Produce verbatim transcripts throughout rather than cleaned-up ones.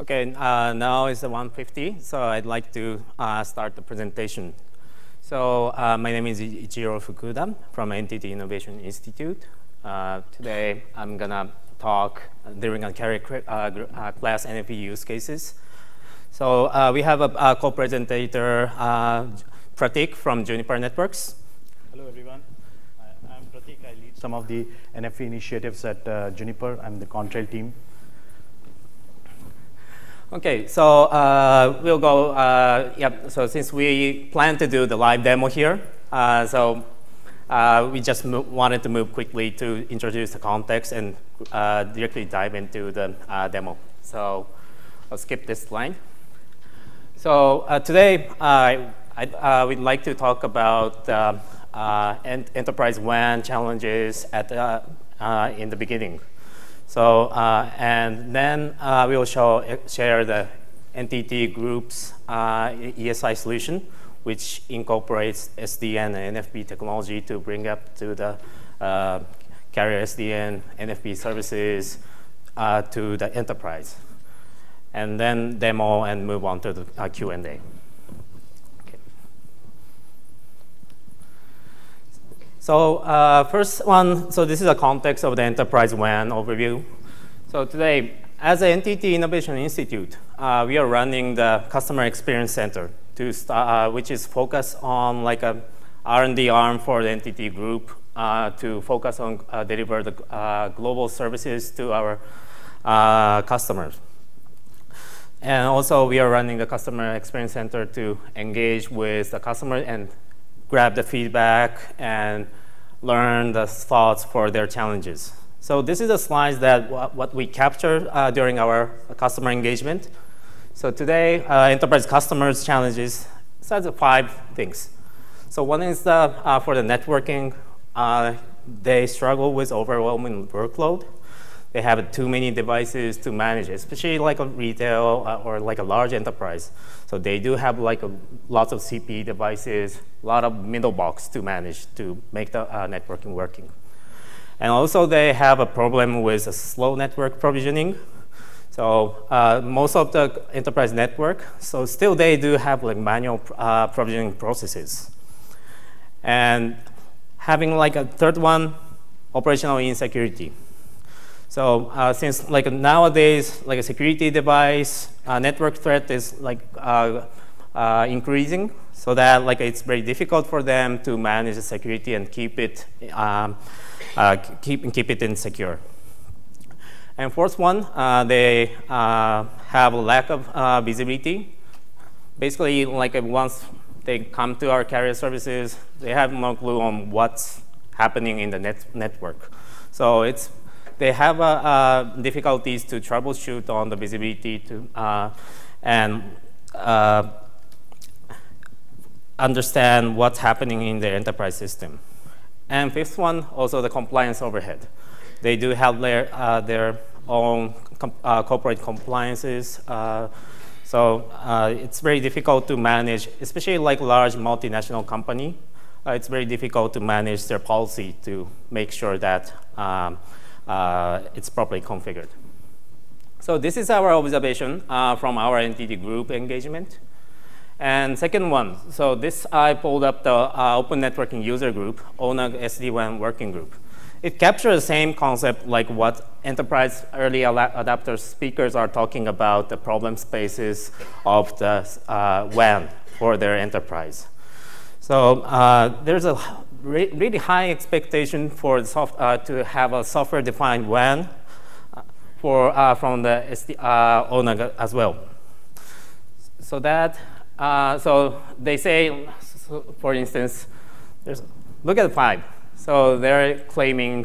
Okay, uh, now it's one fifty, so I'd like to uh, start the presentation. So uh, my name is Ichiro Fukuda from N T T Innovation Institute. Uh, today I'm gonna talk during a carrier uh, class N F V use cases. So uh, we have a, a co-presenter, uh, Pratik from Juniper Networks. Hello everyone, I, I'm Pratik. I lead some of the N F V initiatives at uh, Juniper. I'm the Contrail team. Okay, so uh, we'll go, uh, yep, so since we plan to do the live demo here, uh, so uh, we just wanted to move quickly to introduce the context and uh, directly dive into the uh, demo. So I'll skip this slide. So uh, today, uh, I'd, uh, we'd like to talk about uh, uh, ent enterprise W A N challenges at, uh, uh, in the beginning. So, uh, and then uh, we will show, share the N T T Group's uh, E S I solution, which incorporates S D N and N F V technology to bring up to the uh, carrier S D N, N F V services uh, to the enterprise. And then demo and move on to the uh, Q and A. Okay. So uh, first one, so this is a context of the enterprise W A N overview. So today, as the N T T Innovation Institute, uh, we are running the Customer Experience Center, to start, uh, which is focused on like a R and D arm for the N T T Group uh, to focus on uh, deliver the uh, global services to our uh, customers. And also, we are running the Customer Experience Center to engage with the customer and grab the feedback and learn the thoughts for their challenges. So this is a slide that what we captured uh, during our customer engagement. So today, uh, enterprise customers' challenges, so that's five things. So one is the, uh, for the networking, uh, they struggle with overwhelming workload. They have too many devices to manage, especially like a retail uh, or like a large enterprise. So they do have like a, lots of C P E devices, a lot of middle box to manage to make the uh, networking working. And also they have a problem with a slow network provisioning. So uh, most of the enterprise network, so still they do have like manual uh, provisioning processes. And having like a third one, operational insecurity. So uh, since like nowadays, like a security device, uh, network threat is like uh, uh, increasing, so that like it's very difficult for them to manage the security and keep it um, uh, keep keep it insecure. And fourth one, uh, they uh, have a lack of uh, visibility. Basically, like once they come to our carrier services, they have no clue on what's happening in the net network. So it's They have uh, uh, difficulties to troubleshoot on the visibility to, uh, and uh, understand what's happening in their enterprise system. And fifth one, also the compliance overhead. They do have their, uh, their own com uh, corporate compliances. Uh, so uh, it's very difficult to manage, especially like large multinational company. Uh, it's very difficult to manage their policy to make sure that um, Uh, it's properly configured. So this is our observation uh, from our N T T Group engagement. And second one, so this I pulled up the uh, Open Networking User Group, O N U G S D WAN Working Group. It captures the same concept like what enterprise early adapter speakers are talking about, the problem spaces of the uh, W A N for their enterprise. So uh, there's a re really high expectation for the soft, uh, to have a software-defined W A N for, uh, from the uh, O N U G as well. So that, uh, so they say, so for instance, there's, look at five. So they're claiming,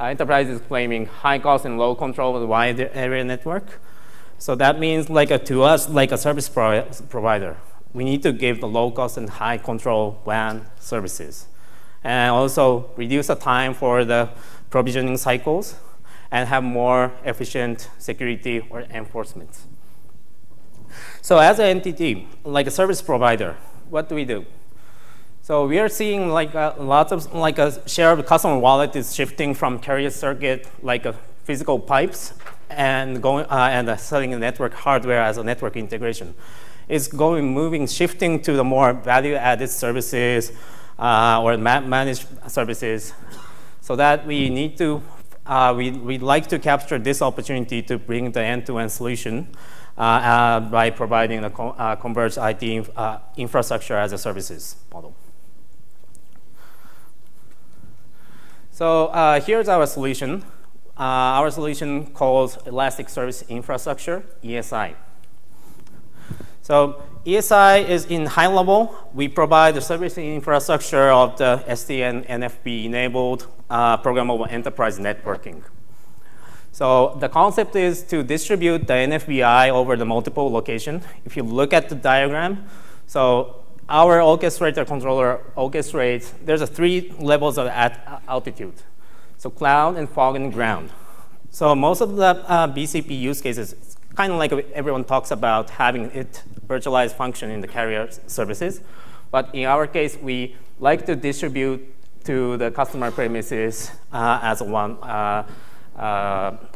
uh, enterprise is claiming high cost and low control of the wide area network. So that means like a, to us, like a service pro provider. We need to give the low cost and high control W A N services. And also reduce the time for the provisioning cycles and have more efficient security or enforcement. So as an N T T, like a service provider, what do we do? So we are seeing like a, lots of, like a share of the customer wallet is shifting from carrier circuit, like a physical pipes and going uh, and uh, selling the network hardware as a network integration. It's going moving shifting to the more value-added services uh, or ma managed services, so that we need to uh, we we'd like to capture this opportunity to bring the end-to-end solution uh, uh, by providing the co uh, converged I T inf uh, infrastructure as a services model. So uh, here's our solution. Uh, our solution calls Elastic Service Infrastructure, E S I. So E S I is in high level. We provide the service infrastructure of the S D N N F V enabled uh, programmable enterprise networking. So the concept is to distribute the N F V I over the multiple locations. If you look at the diagram, so our orchestrator controller orchestrates, there's a three levels of at altitude. So cloud and fog and ground. So most of the uh, B C P use cases, kind of like everyone talks about having it virtualized function in the carrier services. But in our case, we like to distribute to the customer premises uh, as one uh, uh,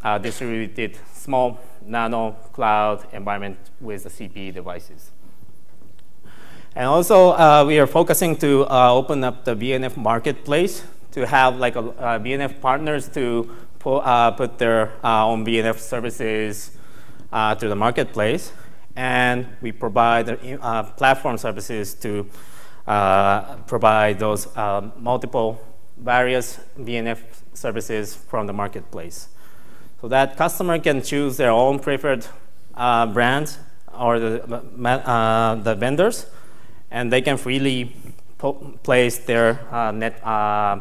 uh, distributed small nano cloud environment with the C P E devices. And also, uh, we are focusing to uh, open up the V N F marketplace to have like a, uh, V N F partners to pu uh, put their uh, own V N F services Uh, to the marketplace, and we provide uh, platform services to uh, provide those uh, multiple various V N F services from the marketplace, so that customer can choose their own preferred uh, brands or the, uh, the vendors, and they can freely place their uh, net uh,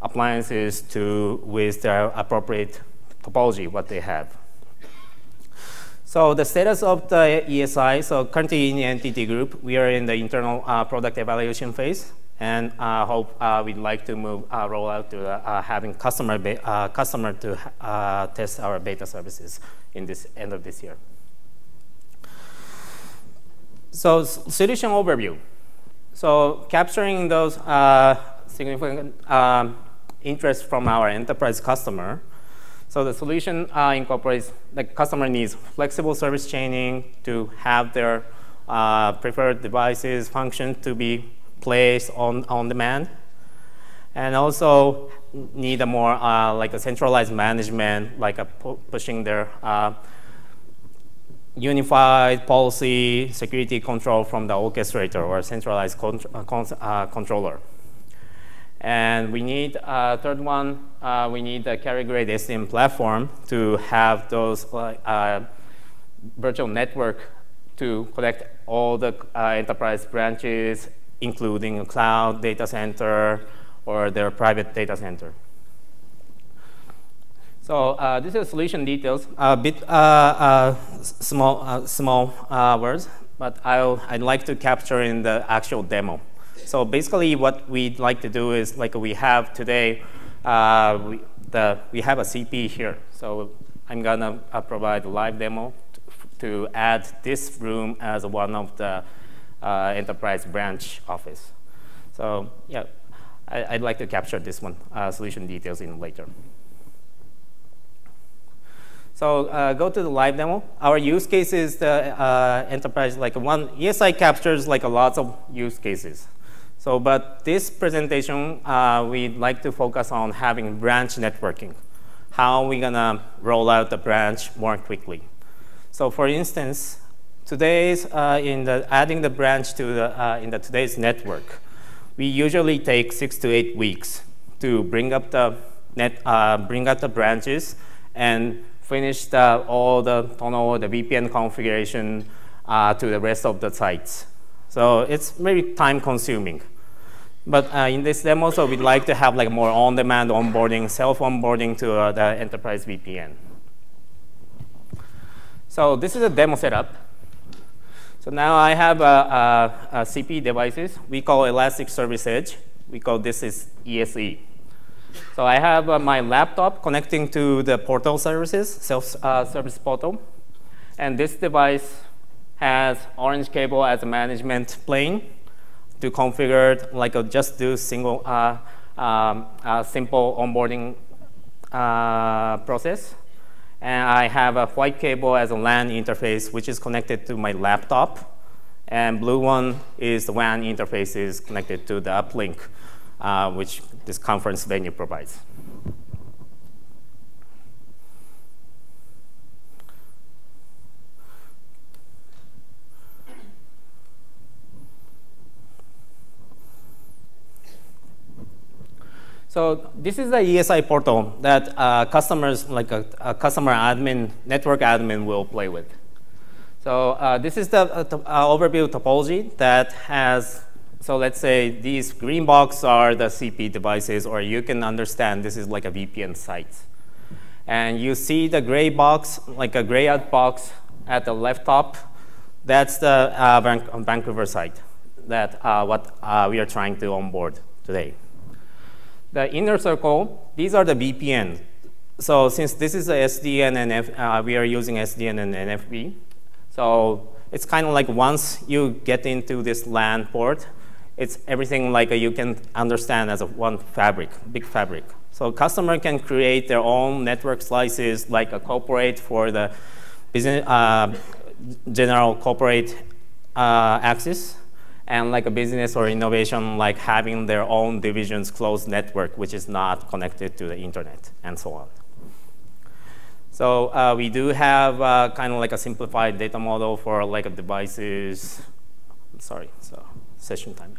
appliances to with their appropriate topology what they have. So the status of the E S I, so currently in the N T T Group, we are in the internal uh, product evaluation phase, and uh, hope uh, we'd like to move uh, roll out to uh, having customer uh, customer to uh, test our beta services in this end of this year. So solution overview. So capturing those uh, significant um, interest from our enterprise customer. So the solution uh, incorporates the customer needs flexible service chaining to have their uh, preferred devices function to be placed on, on demand, and also need a more uh, like a centralized management, like a pu pushing their uh, unified policy security control from the orchestrator or centralized con uh, controller. And we need a uh, third one, uh, we need a carrier-grade S D N platform to have those uh, uh, virtual network to connect all the uh, enterprise branches, including a cloud data center or their private data center. So uh, this is solution details, a bit uh, uh, small, uh, small uh, words, but I'll, I'd like to capture in the actual demo. So basically, what we'd like to do is, like we have today, uh, we, the, we have a C P E here. So I'm going to uh, provide a live demo to, to add this room as one of the uh, enterprise branch office. So yeah, I, I'd like to capture this one, uh, solution details in later. So uh, go to the live demo. Our use case is the uh, enterprise, like one E S I captures like a lots of use cases. So, but this presentation, uh, we'd like to focus on having branch networking. How are we gonna roll out the branch more quickly? So, for instance, today's uh, in the adding the branch to the uh, in the today's network, we usually take six to eight weeks to bring up the net, uh, bring up the branches, and finish the, all the tunnel, the V P N configuration uh, to the rest of the sites. So it's very time consuming. But uh, in this demo, so we'd like to have like more on-demand onboarding, self-onboarding to uh, the enterprise V P N. So this is a demo setup. So now I have a, a, a C P E devices. We call Elastic Service Edge. We call this is E S E. So I have uh, my laptop connecting to the portal services, self-service uh, portal. And this device has orange cable as a management plane to configure like a just do single uh, um, uh, simple onboarding uh, process. And I have a white cable as a LAN interface, which is connected to my laptop. And blue one is the W A N interface is connected to the uplink, uh, which this conference venue provides. So this is the E S I portal that uh, customers, like a, a customer admin, network admin will play with. So uh, this is the uh, uh, overview topology that has, so let's say these green box are the C P E devices, or you can understand this is like a V P N site. And you see the gray box, like a gray out box at the left top. That's the uh, Van Vancouver site that uh, what uh, we are trying to onboard today. The inner circle, these are the V P N. So since this is the S D N and F, uh, we are using S D N and N F V. So it's kind of like once you get into this LAN port, it's everything like a, you can understand as a one fabric, big fabric. So customer can create their own network slices, like a corporate for the business, uh, general corporate uh, access. And like a business or innovation, like having their own divisions closed network, which is not connected to the internet, and so on. So uh, we do have uh, kind of like a simplified data model for like a devices. I'm sorry, so session time.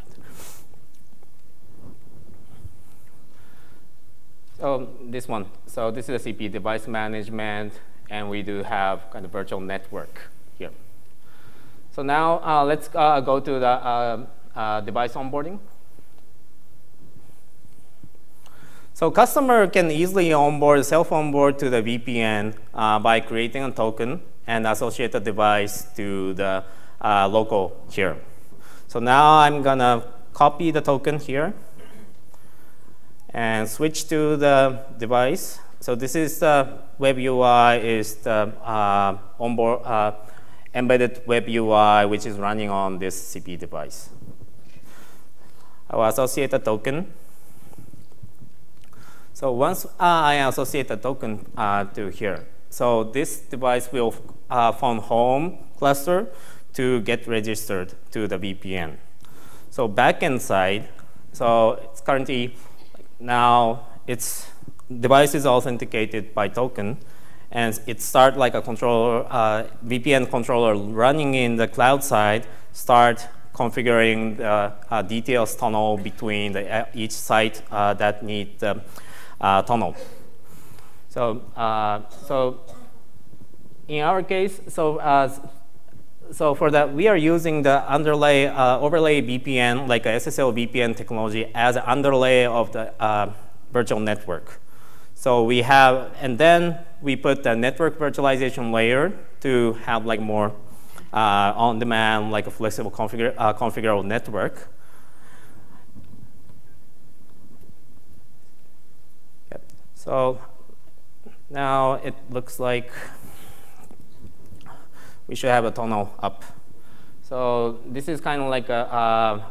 So this one. So this is a C P E device management, and we do have kind of virtual network here. So now uh, let's uh, go to the uh, uh, device onboarding. So customer can easily onboard, self-onboard to the V P N uh, by creating a token and associate the device to the uh, local here. So now I'm gonna copy the token here and switch to the device. So this is the web U I is the uh, onboard, uh, embedded web U I, which is running on this C P E device. I will associate a token. So once uh, I associate a token uh, to here, so this device will uh, phone home cluster to get registered to the V P N. So backend side, so it's currently now its device is authenticated by token. And it start like a controller, uh, V P N controller running in the cloud side, start configuring the uh, details tunnel between the, uh, each site uh, that need the uh, tunnel. So, uh, so in our case, so uh, so for that we are using the underlay uh, overlay V P N, like a S S L V P N technology, as an underlay of the uh, virtual network. So we have, and then we put the network virtualization layer to have like more uh, on-demand, like a flexible configure, uh, configurable network. Yep. So now it looks like we should have a tunnel up. So this is kind of like a,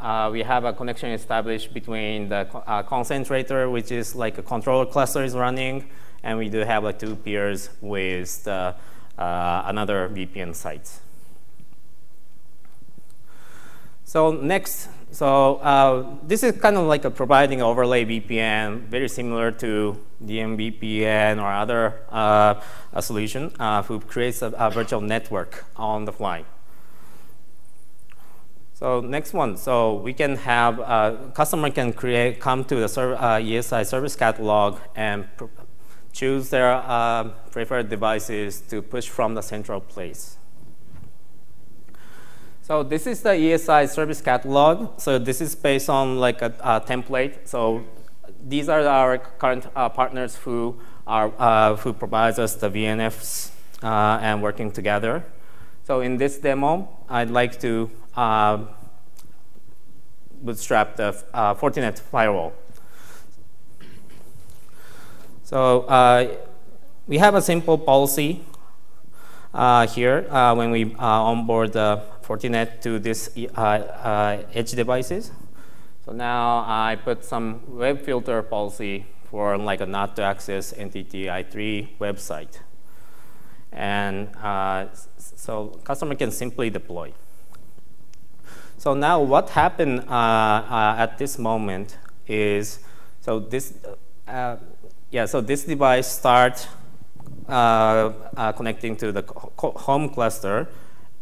uh, uh, we have a connection established between the uh, concentrator, which is like a controller cluster is running, and we do have like two peers with the, uh, another V P N site. So next, so uh, this is kind of like a providing overlay V P N, very similar to D M V P N or other uh, a solution uh, who creates a, a virtual network on the fly. So next one, so we can have, uh, customer can create, come to the serv uh, E S I service catalog and pr choose their uh, preferred devices to push from the central place. So this is the E S I service catalog. So this is based on like a, a template. So these are our current uh, partners who, are, uh, who provides us the V N Fs uh, and working together. So in this demo, I'd like to Uh, bootstrap the uh, Fortinet firewall. So uh, we have a simple policy uh, here uh, when we uh, onboard the Fortinet to this uh, uh, edge devices. So now I put some web filter policy for like a not to access N T T I three website. and uh, so customer can simply deploy. So now what happened uh, uh, at this moment is, so this, uh, yeah, so this device starts uh, uh, connecting to the home cluster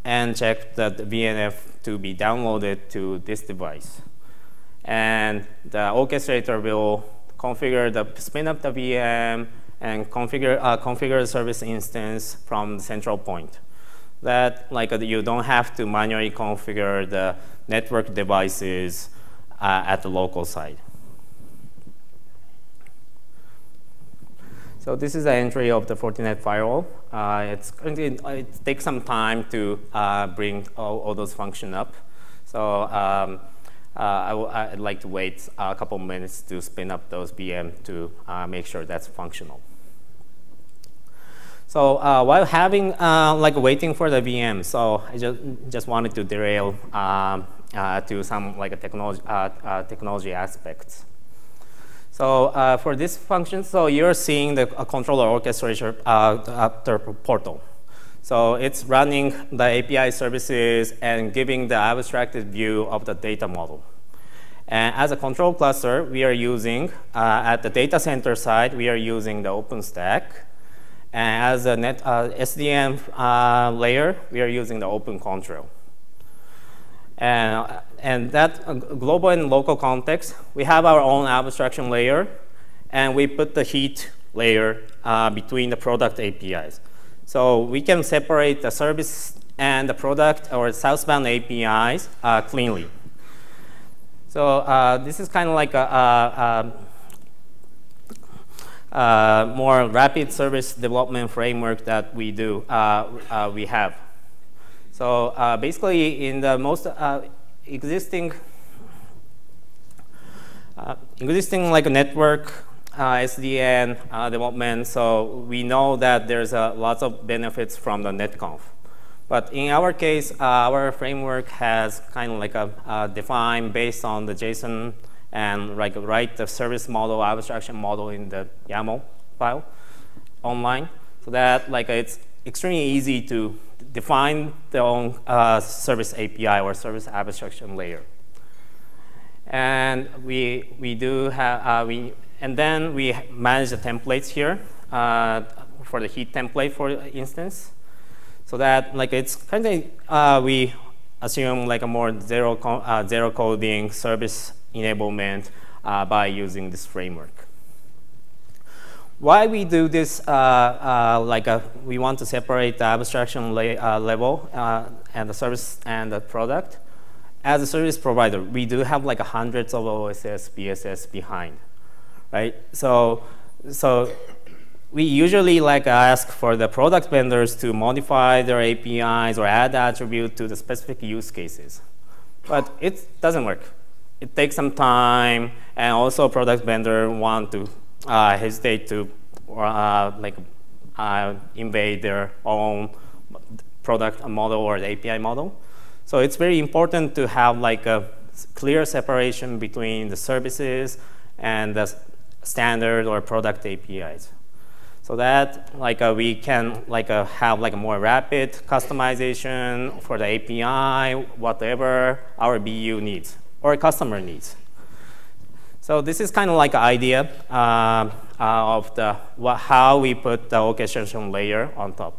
and check that the V N F to be downloaded to this device. And the orchestrator will configure the spin up the V M and configure uh, configure the service instance from the central point. That like uh, you don't have to manually configure the network devices uh, at the local side. So this is the entry of the Fortinet firewall. Uh, it's it takes some time to uh, bring all, all those functions up. So. Um, Uh, I will, I'd like to wait a couple minutes to spin up those V M to uh, make sure that's functional. So uh, while having uh, like waiting for the V M, so I just just wanted to derail um, uh, to some like a technology uh, uh, technology aspects. So uh, for this function, so you're seeing the uh, controller orchestrator uh, portal. So it's running the A P I services and giving the abstracted view of the data model. And as a control cluster, we are using, uh, at the data center side, we are using the OpenStack. And as a net, uh, S D N uh, layer, we are using the OpenControl. And, and that uh, global and local context, we have our own abstraction layer, and we put the heat layer uh, between the product A P Is. So we can separate the service and the product or southbound A P Is uh, cleanly. So uh, this is kind of like a, a, a, a more rapid service development framework that we do uh, uh, we have. So uh, basically, in the most uh, existing uh, existing like a network. Uh, S D N uh, development, so we know that there's uh, lots of benefits from the NetConf. But in our case, uh, our framework has kind of like a uh, defined based on the JSON and like write the service model, abstraction model in the YAML file online. So that like it's extremely easy to define their own uh, service A P I or service abstraction layer. And we, we do have, uh, we And then we manage the templates here uh, for the heat template, for instance, so that like it's kind of uh, we assume like a more zero co uh, zero coding service enablement uh, by using this framework. Why we do this? Uh, uh, like a, we want to separate the abstraction la uh, level uh, and the service and the product. As a service provider, we do have like hundreds of O S S, B S S behind. Right, so so we usually like ask for the product vendors to modify their A P Is or add attribute to the specific use cases, but it doesn't work. It takes some time, and also product vendor want to uh, hesitate to uh, like uh, invade their own product model or the A P I model. So it's very important to have like a clear separation between the services and the standard or product A P Is, so that like uh, we can like uh, have like a more rapid customization for the A P I, whatever our B U needs or customer needs. So this is kind of like an idea uh, uh, of the wh how we put the orchestration layer on top.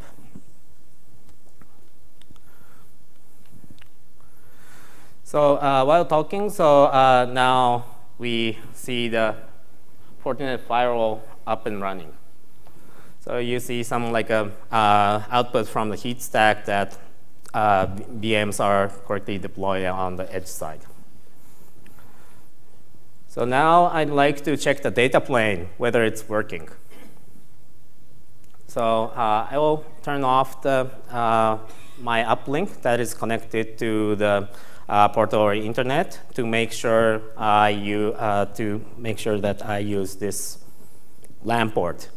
So uh, while talking, so uh, now we see the Fortinet firewall up and running. So you see some like a uh, output from the heat stack that uh, V Ms are correctly deployed on the edge side. So now I'd like to check the data plane whether it's working. So uh, I will turn off the uh, my uplink that is connected to the Uh, portal or internet to make sure I uh, you uh, to make sure that I use this LAN port.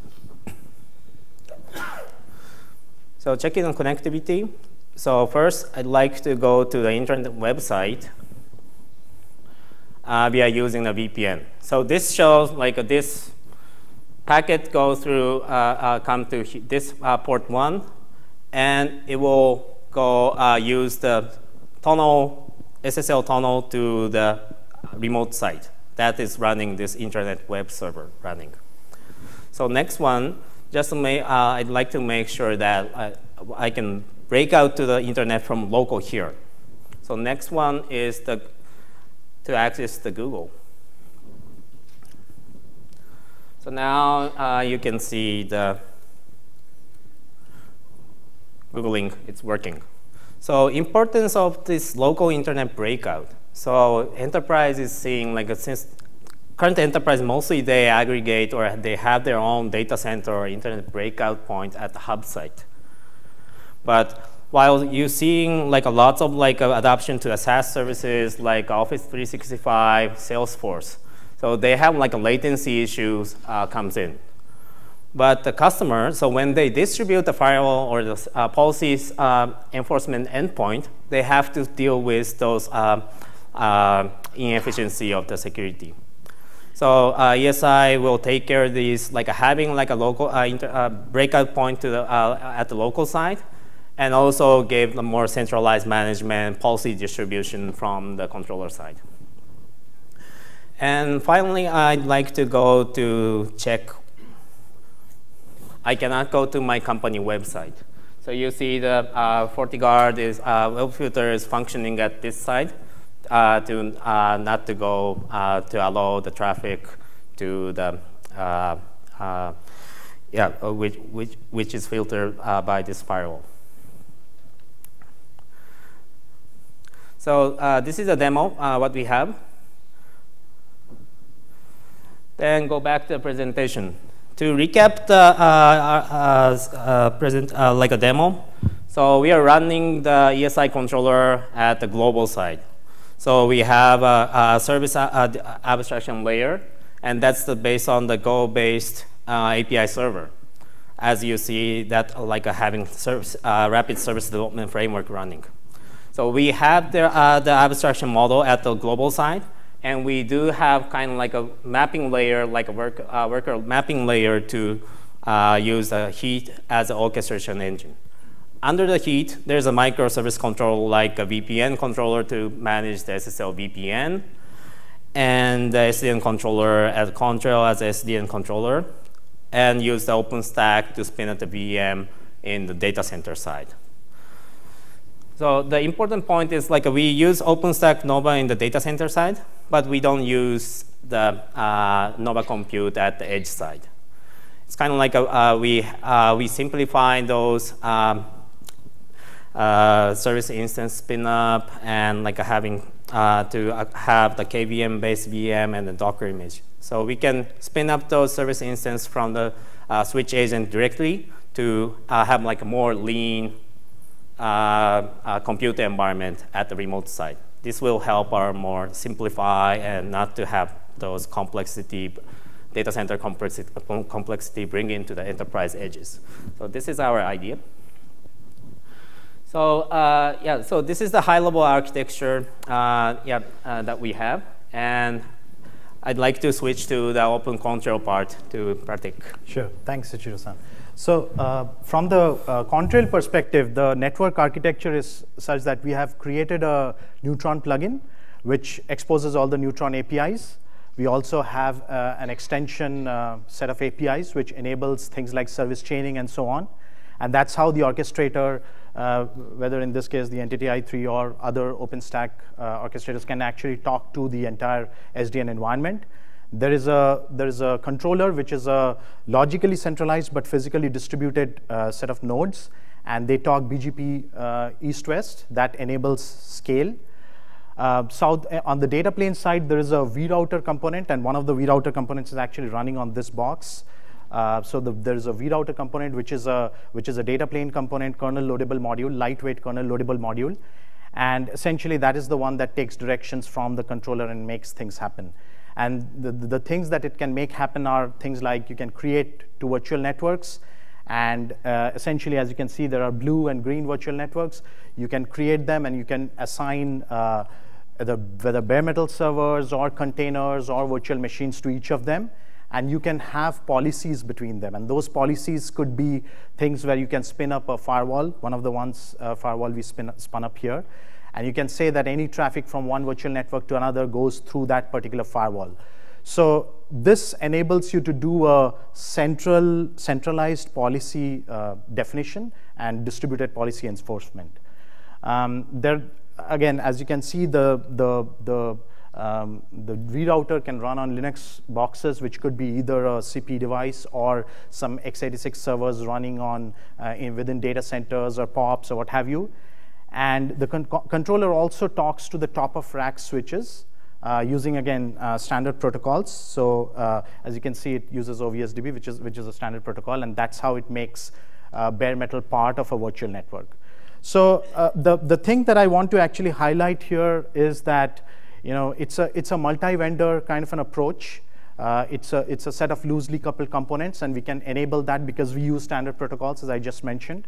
So checking on connectivity. So first, I'd like to go to the internet website uh, via using the V P N. So this shows like uh, this packet goes through uh, uh, come to this uh, port one, and it will go uh, use the tunnel, S S L tunnel to the remote site that is running this internet web server running. So next one, just to make, uh, I'd like to make sure that I, I can break out to the internet from local here. So next one is the, to access the Google. So now uh, you can see the Googling, it's working. So importance of this local internet breakout. So enterprise is seeing, like a, since current enterprise mostly they aggregate or they have their own data center or internet breakout point at the hub site. But while you're seeing like a lots of like uh, adoption to the SaaS services like Office three sixty-five, Salesforce, so they have like a latency issues uh, comes in. But the customer, so when they distribute the firewall or the uh, policies uh, enforcement endpoint, they have to deal with those uh, uh, inefficiency of the security. So uh, E S I will take care of these, like having like a local uh, inter uh, breakout point to the, uh, at the local site, and also gave the more centralized management policy distribution from the controller side. And finally, I'd like to go to check. I cannot go to my company website. So you see the uh, FortiGuard is uh, web filter is functioning at this side uh, to uh, not to go uh, to allow the traffic to the uh, uh, yeah which which which is filtered uh, by this firewall. So uh, this is a demo uh, what we have. Then go back to the presentation. To recap the uh, uh, uh, present uh, like a demo, so we are running the E S I controller at the global side. So we have a, a service a abstraction layer, and that's the based on the Go-based uh, A P I server. As you see, that like a having service, uh, rapid service development framework running. So we have the uh, the abstraction model at the global side. And we do have kind of like a mapping layer, like a work, uh, worker mapping layer to uh, use uh, Heat as an orchestration engine. Under the Heat, there's a microservice control, like a V P N controller to manage the S S L V P N, and the S D N controller as Contrail as S D N controller, and use the OpenStack to spin up the V M in the data center side. So the important point is like we use OpenStack Nova in the data center side, but we don't use the uh, Nova compute at the edge side. It's kind of like a, uh, we, uh, we simplify those um, uh, service instance spin-up and like having uh, to have the K V M-based V M and the Docker image. So we can spin up those service instance from the uh, switch agent directly to uh, have like a more lean uh, uh, compute environment at the remote side. This will help our more simplify and not to have those complexity, data center complexity, complexity bring into the enterprise edges. So this is our idea. So uh, yeah, so this is the high-level architecture uh, yeah, uh, that we have. And I'd like to switch to the OpenControl part to Pratik. Sure, thanks, Ichiro-san. So uh, from the uh, Contrail perspective, the network architecture is such that we have created a Neutron plugin, which exposes all the Neutron A P Is. We also have uh, an extension uh, set of A P Is, which enables things like service chaining and so on. And that's how the orchestrator, uh, whether in this case the N T T I three or other OpenStack uh, orchestrators, can actually talk to the entire S D N environment. There is a there is a controller which is a logically centralized but physically distributed uh, set of nodes, and they talk B G P uh, east-west. That enables scale. Uh, south uh, on the data plane side, there is a vRouter component, and one of the vRouter components is actually running on this box. Uh, so the, there is a vRouter component which is a which is a data plane component, kernel loadable module, lightweight kernel loadable module, and essentially that is the one that takes directions from the controller and makes things happen. And the, the things that it can make happen are things like you can create two virtual networks. And uh, essentially, as you can see, there are blue and green virtual networks. You can create them, and you can assign uh, the, whether bare metal servers or containers or virtual machines to each of them. and you can have policies between them. And those policies could be things where you can spin up a firewall, one of the ones uh, firewall we spin, spun up here. And you can say that any traffic from one virtual network to another goes through that particular firewall. So this enables you to do a central, centralized policy uh, definition and distributed policy enforcement. Um, there, again, as you can see, the, the, the Um, the vRouter can run on Linux boxes, which could be either a C P E device or some x eighty-six servers running on uh, in, within data centers or P O Ps or what have you. And the con controller also talks to the top of rack switches uh, using, again, uh, standard protocols. So uh, as you can see, it uses O V S D B, which is, which is a standard protocol, and that's how it makes uh, bare metal part of a virtual network. So uh, the, the thing that I want to actually highlight here is that You know, it's a, it's a multi-vendor kind of an approach. Uh, it's, a, it's a set of loosely coupled components, and we can enable that because we use standard protocols, as I just mentioned.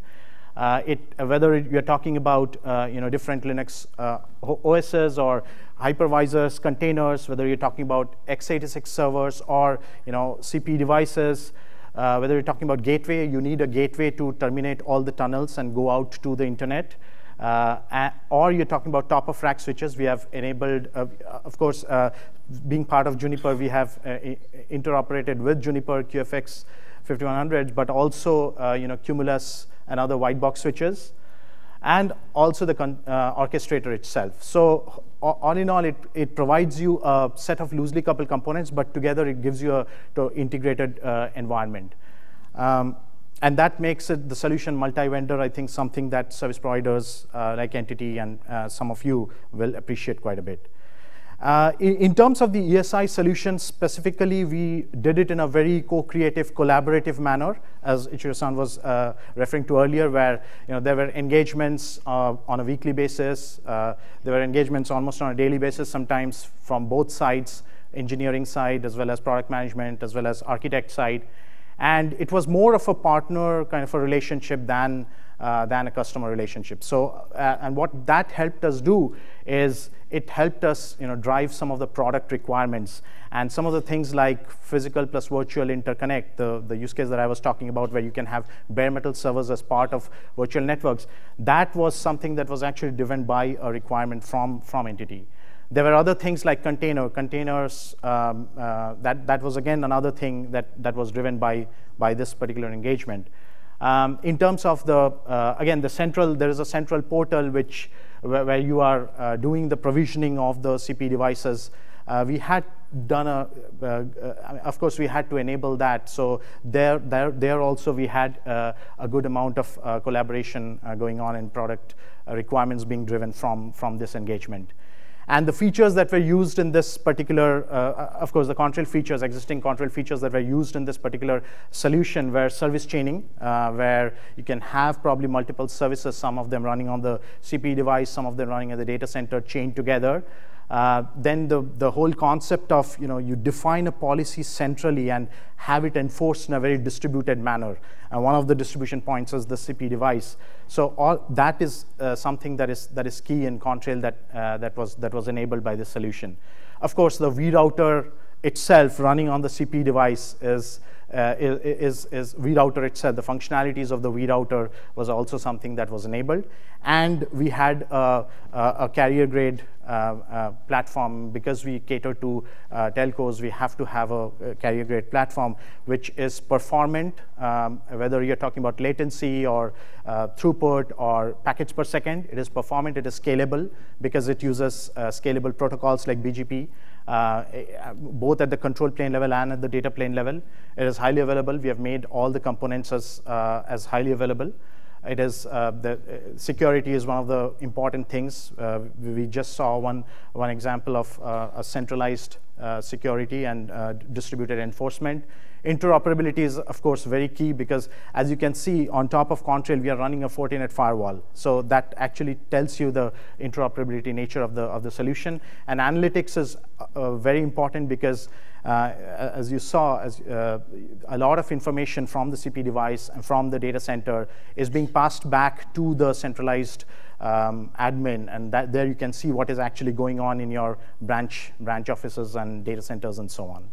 Uh, it, whether you're talking about uh, you know, different Linux uh, O Ss or hypervisors, containers, whether you're talking about x eighty-six servers or you know, C P E devices, uh, whether you're talking about gateway, you need a gateway to terminate all the tunnels and go out to the internet. Uh, or you're talking about top of rack switches. We have enabled, uh, of course, uh, being part of Juniper, we have uh, interoperated with Juniper Q F X fifty-one hundred, but also uh, you know, Cumulus and other white box switches, and also the con uh, orchestrator itself. So all in all, it, it provides you a set of loosely coupled components, but together it gives you a integrated uh, environment. Um, And that makes it the solution multi-vendor, I think, something that service providers uh, like N T T and uh, some of you will appreciate quite a bit. Uh, in, in terms of the E S I solution specifically, we did it in a very co-creative, collaborative manner, as Ichiro-san was uh, referring to earlier, where you know, there were engagements uh, on a weekly basis. Uh, there were engagements almost on a daily basis, sometimes from both sides, engineering side, as well as product management, as well as architect side. And it was more of a partner kind of a relationship than, uh, than a customer relationship. So, uh, and what that helped us do is it helped us you know, drive some of the product requirements. And some of the things like physical plus virtual interconnect, the, the use case that I was talking about where you can have bare metal servers as part of virtual networks, that was something that was actually driven by a requirement from, from N T T. There were other things like container, containers, um, uh, that, that was again another thing that, that was driven by, by this particular engagement. Um, in terms of the, uh, again, the central, there is a central portal which, where, where you are uh, doing the provisioning of the C P E devices. Uh, we had done a, uh, uh, of course, we had to enable that. So there, there, there also we had uh, a good amount of uh, collaboration uh, going on and product uh, requirements being driven from, from this engagement. And the features that were used in this particular, uh, of course, the Contrail features, existing Contrail features that were used in this particular solution were service chaining, uh, where you can have probably multiple services, some of them running on the C P E device, some of them running at the data center, chained together. Uh, then the, the whole concept of, you know, you define a policy centrally and have it enforced in a very distributed manner. And one of the distribution points is the C P E device. So all, that is uh, something that is, that is key in Contrail that, uh, that, was, that was enabled by this solution. Of course, the vRouter itself running on the C P E device is, uh, is, is vRouter itself. The functionalities of the vRouter was also something that was enabled. And we had a, a, a carrier grade uh, uh, platform. Because we cater to uh, telcos, we have to have a, a carrier grade platform, which is performant, um, whether you're talking about latency or uh, throughput or packets per second. It is performant, it is scalable, because it uses uh, scalable protocols like B G P. Uh, both at the control plane level and at the data plane level. It is highly available. We have made all the components as, uh, as highly available. It is, uh, the uh, security is one of the important things. Uh, we just saw one, one example of uh, a centralized uh, security and uh, distributed enforcement. Interoperability is, of course, very key because, as you can see, on top of Contrail, we are running a Fortinet firewall. So that actually tells you the interoperability nature of the, of the solution. And analytics is uh, very important because, uh, as you saw, as, uh, a lot of information from the C P device and from the data center is being passed back to the centralized um, admin. And that, there you can see what is actually going on in your branch, branch offices and data centers and so on.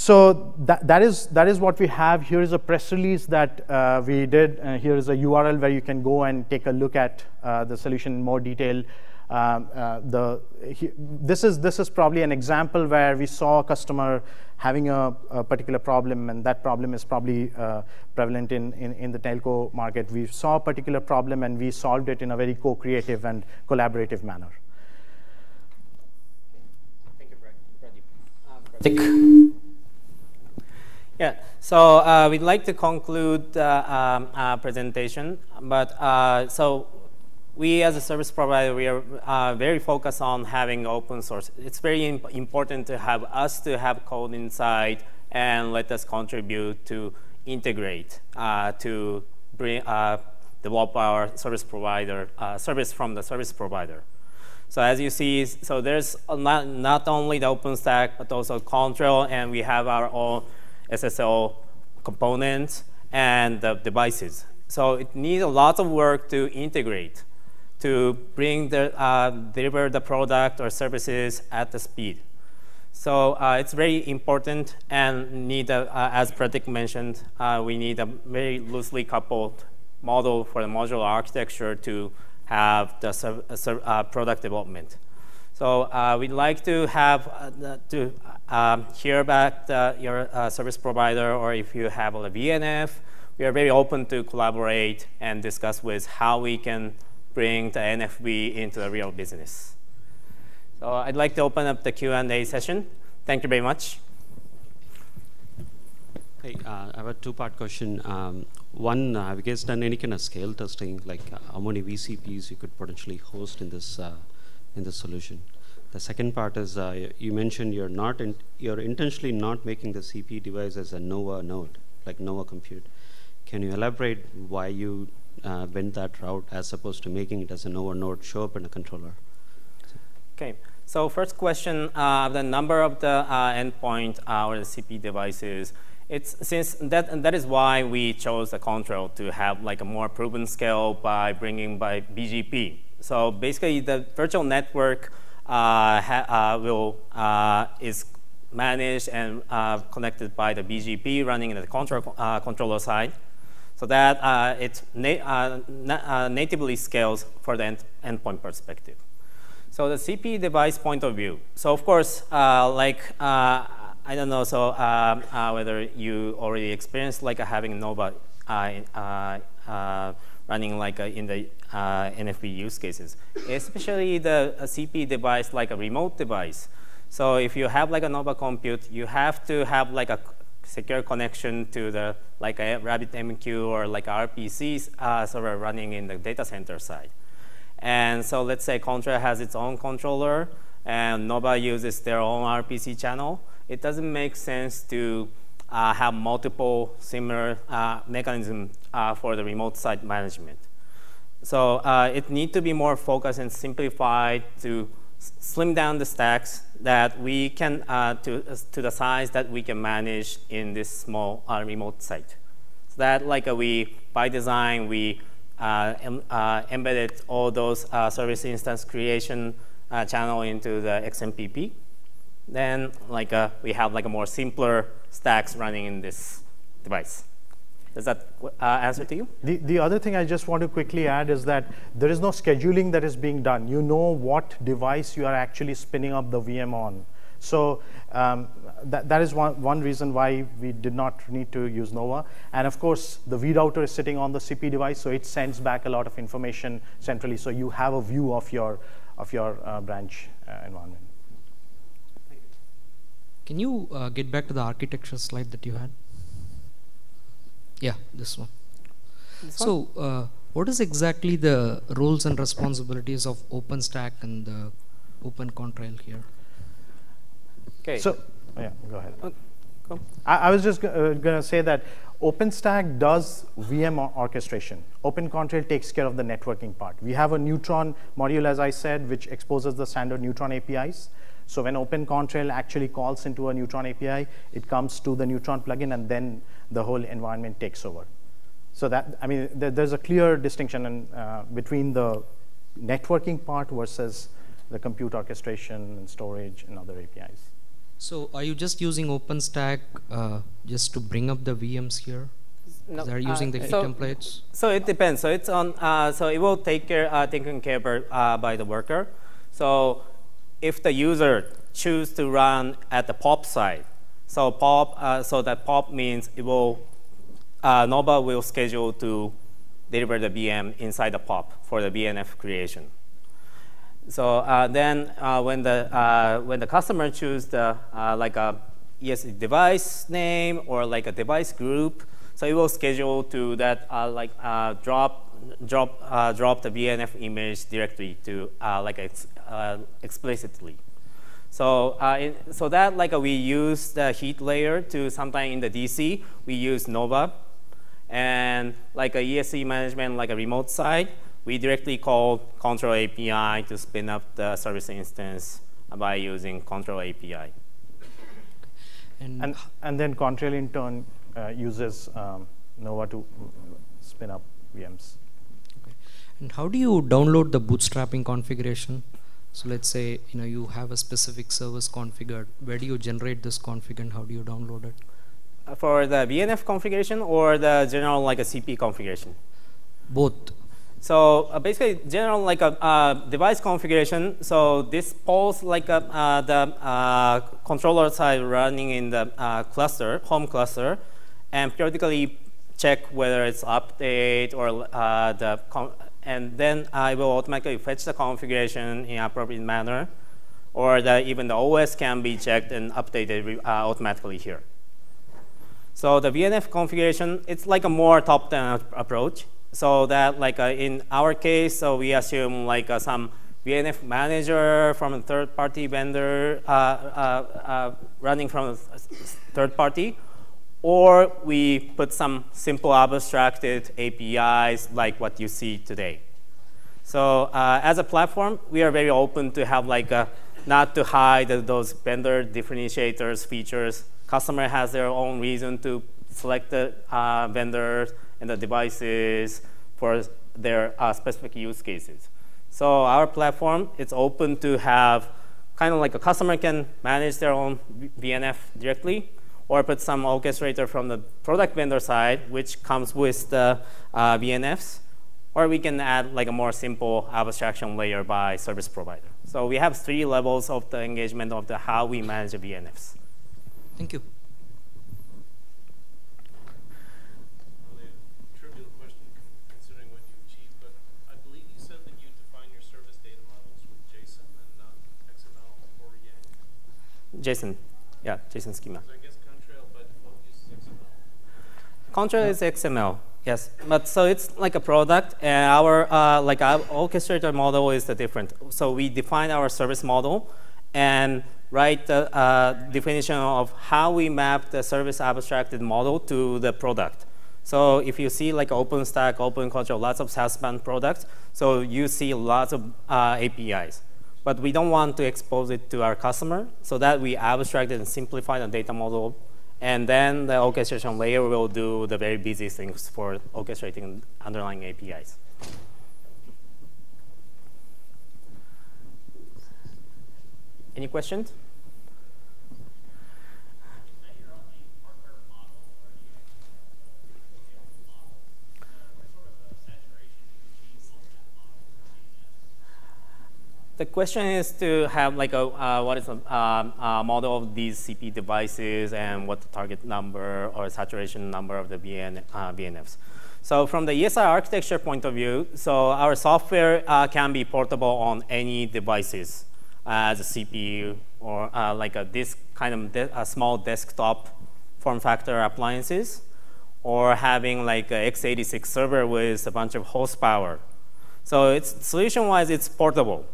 So that, that, is, that is what we have. Here is a press release that uh, we did. Uh, here is a U R L where you can go and take a look at uh, the solution in more detail. Um, uh, the, he, this, is, this is probably an example where we saw a customer having a, a particular problem, and that problem is probably uh, prevalent in, in, in the telco market. We saw a particular problem, and we solved it in a very co-creative and collaborative manner. Thank you, Pratik. Um, Pratik. Yeah, so uh, we'd like to conclude uh, um, our presentation, but uh, so we as a service provider, we are uh, very focused on having open source. It's very imp important to have us to have code inside and let us contribute to integrate, uh, to bring, uh, develop our service provider, uh, service from the service provider. So as you see, so there's not, not only the OpenStack, but also Contrail, and we have our own S S L components and the devices. So it needs a lot of work to integrate, to bring the, uh, deliver the product or services at the speed. So uh, it's very important and need, a, uh, as Pratik mentioned, uh, we need a very loosely coupled model for the modular architecture to have the serv uh, serv uh, product development. So uh, we'd like to have uh, to um, hear back the, your uh, service provider, or if you have a V N F, we are very open to collaborate and discuss with how we can bring the N F V into the real business. So I'd like to open up the Q and A session. Thank you very much. Hey, uh, I have a two-part question. Um, one, uh, have you guys done any kind of scale testing, like uh, how many V C Ps you could potentially host in this? Uh, in the solution. The second part is uh, you mentioned you're not in, you're intentionally not making the C P E device as a Nova node, like Nova compute. Can you elaborate why you uh, went that route as opposed to making it as a Nova node show up in a controller? Okay, so first question, uh, the number of the uh, endpoint uh, or the C P E devices. It's since that that is why we chose the Contrail to have like a more proven scale by bringing by B G P. So basically, the virtual network uh, ha uh, will uh, is managed and uh, connected by the B G P running in the control, uh, controller side, so that uh, it na uh, na uh, natively scales for the end endpoint perspective. So the C P E device point of view. So of course, uh, like uh, I don't know, so uh, uh, whether you already experienced like uh, having Nova uh, uh, uh, running like uh, in the uh, N F V use cases, especially the uh, C P E device, like a remote device. So if you have like a Nova compute, you have to have like a secure connection to the like a RabbitMQ or like R P C uh, server running in the data center side. And so let's say Contrail has its own controller and Nova uses their own R P C channel. It doesn't make sense to Uh, have multiple similar uh, mechanism uh, for the remote site management. So uh, it needs to be more focused and simplified to slim down the stacks that we can uh, to uh, to the size that we can manage in this small uh, remote site. So that like uh, we by design we uh, em uh, embedded all those uh, service instance creation uh, channel into the X M P P. Then like uh, we have like a more simpler stacks running in this device. Does that uh, answer to you? The, the other thing I just want to quickly add is that there is no scheduling that is being done. You know what device you are actually spinning up the V M on. So um, that, that is one, one reason why we did not need to use Nova. And of course, the vRouter is sitting on the C P device, so it sends back a lot of information centrally, so you have a view of your, of your uh, branch uh, environment. Can you uh, get back to the architecture slide that you had? Yeah, this one. This so one? Uh, what is exactly the roles and responsibilities of OpenStack and the OpenControl here? Okay. So, yeah, go ahead. Uh, go. I, I was just uh, going to say that OpenStack does V M orchestration. OpenControl takes care of the networking part. We have a Neutron module, as I said, which exposes the standard Neutron A P Is. So when OpenControl actually calls into a Neutron A P I, it comes to the Neutron plugin, and then the whole environment takes over. So that, I mean, th there's a clear distinction in, uh, between the networking part versus the compute orchestration and storage and other A P Is. So are you just using OpenStack uh, just to bring up the V Ms here? No, they're using uh, the so, templates. So it depends. So it's on. Uh, so it will take care, uh, taken care by, uh, by the worker. So if the user choose to run at the pop side, so pop. Uh, so that pop means it will. Uh, Nova will schedule to deliver the V M inside the pop for the V N F creation. So uh, then uh, when the uh, when the customer choose the uh, like a yes device name or like a device group. So it will schedule to that uh, like uh, drop, drop, uh, drop the V N F image directly to uh, like ex uh, explicitly. So uh, in, so that like uh, we use the heat layer to sometimes in the D C we use Nova, and like a E S E management like a remote side we directly call Control A P I to spin up the service instance by using Control A P I. And and, and then Contrail in turn. Uh, uses um, Nova to spin up V Ms. Okay. And how do you download the bootstrapping configuration? So let's say you know you have a specific service configured. Where do you generate this config and how do you download it? Uh, for the V N F configuration or the general like a C P configuration? Both. So uh, basically general like a uh, device configuration. So this pulls like a, uh, the uh, controller side running in the uh, cluster, home cluster, and periodically check whether it's update or uh, the, and then I will automatically fetch the configuration in appropriate manner, or that even the O S can be checked and updated uh, automatically here. So the V N F configuration, it's like a more top-down approach. So that like uh, in our case, so we assume like uh, some V N F manager from a third-party vendor uh, uh, uh, running from a third party, or we put some simple abstracted A P Is like what you see today. So uh, as a platform, we are very open to have like a, not to hide those vendor differentiators, features. Customer has their own reason to select the uh, vendors and the devices for their uh, specific use cases. So our platform, it's open to have kind of like a customer can manage their own V N F directly, or put some orchestrator from the product vendor side, which comes with the uh, V N Fs, or we can add like a more simple abstraction layer by service provider. So we have three levels of the engagement of the how we manage the V N Fs. Thank you. Trivial question considering what you achieved, but I believe you said that you define your service data models with JSON and not X M L or YAML. JSON, yeah, JSON schema. Contrail is X M L, yes. But so it's like a product, and our uh, like our orchestrator model is the different. So we define our service model, and write the uh, definition of how we map the service abstracted model to the product. So if you see like OpenStack, OpenControl, lots of SaaS-based products, so you see lots of uh, A P Is. But we don't want to expose it to our customer, so that we abstract and simplify the data model. And then the orchestration layer will do the very busy things for orchestrating underlying A P Is. Any questions? The question is to have like a uh, what is a, um, a model of these C P devices and what the target number or saturation number of the V N, uh, V N Fs. So from the E S I architecture point of view, so our software uh, can be portable on any devices uh, as a C P U or uh, like a this kind of de a small desktop form factor appliances, or having like an x eighty-six server with a bunch of horsepower. So it's solution-wise, it's portable.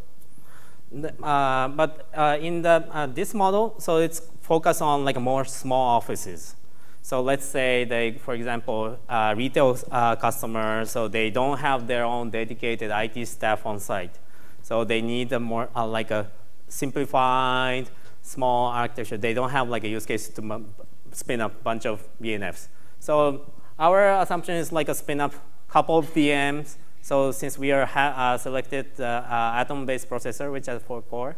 Uh, but uh, in the, uh, this model, so it's focused on like more small offices. So let's say they, for example, uh, retail uh, customers, so they don't have their own dedicated I T staff on site. So they need a more uh, like a simplified small architecture. They don't have like a use case to spin up a bunch of V N Fs. So our assumption is like a spin up couple of V Ms. So since we are ha uh, selected uh, uh, Atom-based processor, which has four core,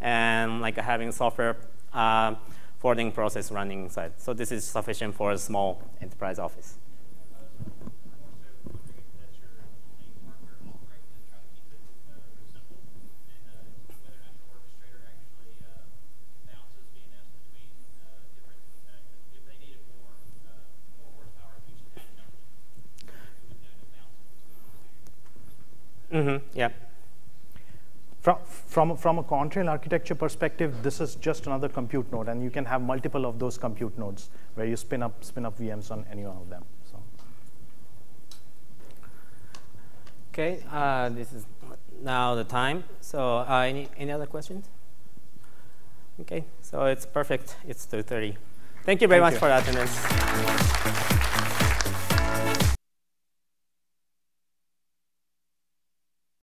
and like uh, having software uh, forwarding process running inside. So this is sufficient for a small enterprise office. Mm-hmm, yeah. From, from, from a Contrail architecture perspective, this is just another compute node, and you can have multiple of those compute nodes where you spin up, spin up V Ms on any one of them. So. Okay, uh, this is now the time. So uh, any, any other questions? Okay, so it's perfect. It's two thirty. Thank you very Thank much you. for your attendance.